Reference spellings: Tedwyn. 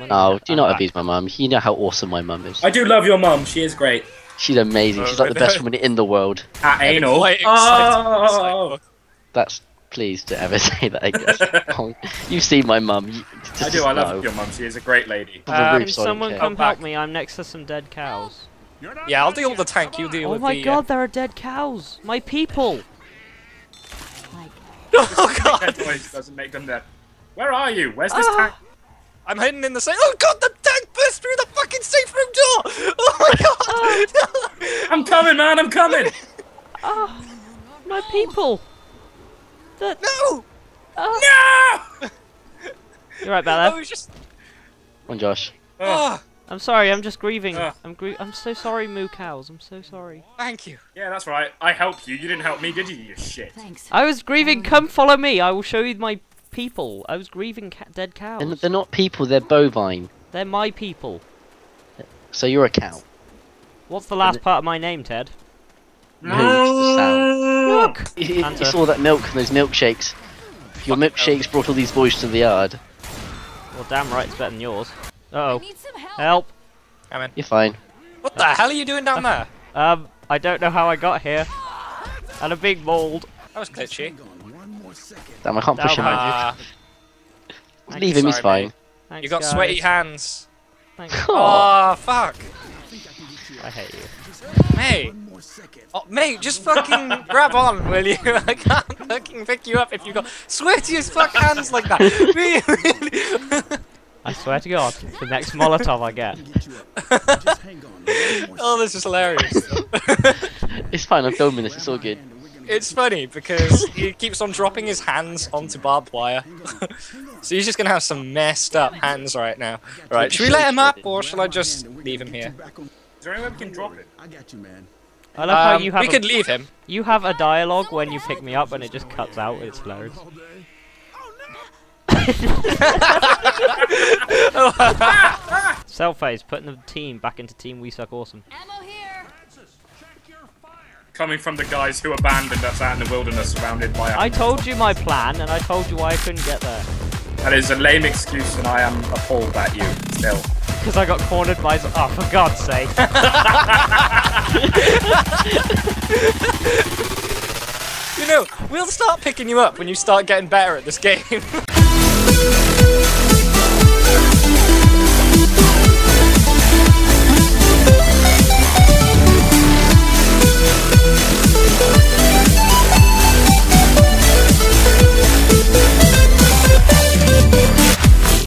Oh, do not abuse my mum. You know how awesome my mum is. I do love your mum. She is great. She's amazing. She's like the best woman in the world. At anal. Oh. That's pleased to ever say that, I guess. You've seen my mum. I do. I love your mum. She is a great lady. Someone come help me. I'm next to some dead cows. Yeah, I'll deal with the tank. You deal with the... Oh my god, there are dead cows. My people. Oh god. Doesn't make them dead. Where are you? Where's this tank? I'm hidden in the safe. Oh god, the tank burst through the fucking safe room door! Oh my god! I'm coming, man, I'm coming! Oh, my people! The... No! Oh. No! You're right, Bella. I was just... Come on, Josh. Oh. I'm sorry, I'm just grieving. I'm so sorry, Moo Cows. I'm so sorry. Thank you. Yeah, that's right. I helped you. You didn't help me, did you, you shit? Thanks. I was grieving. Come follow me. I will show you my... people. I was grieving dead cows. And they're not people, they're bovine. They're my people. So you're a cow. What's the last part of my name, Ted? No, it's the sound. Look! You saw that milk and those milkshakes. Your milkshakes brought all these boys to the yard. Well, damn right, it's better than yours. Uh-oh. Help! Come in. You're fine. What the hell are you doing down there? I don't know how I got here. And a big mold. That was glitchy. Damn, I can't push him out. Leave him, he's fine. Thanks, you got guys. Sweaty hands. Thanks. Oh, fuck. I hate you. Mate. Oh, mate, just fucking grab on, will you? I can't fucking pick you up if you've got sweaty as fuck hands like that. Really? I swear to God, the next Molotov I get. Oh, this is hilarious. It's fine, I'm filming this, it's all good. It's funny because he keeps on dropping his hands onto barbed wire. So he's just gonna have some messed up hands right now. Right, should we let him up or shall I just leave him here? Is there any way we can drop him? I got you, man. I love how you have we could leave him. You have a dialogue when you pick me up and it just cuts out, it's hilarious. Self-face, putting the team back into Team We Suck Awesome. Ammo here. Coming from the guys who abandoned us out in the wilderness surrounded by... I told you my plan, and I told you why I couldn't get there. That is a lame excuse, and I am appalled at you, still. Because I got cornered by... Oh, for God's sake. You know, we'll start picking you up when you start getting better at this game.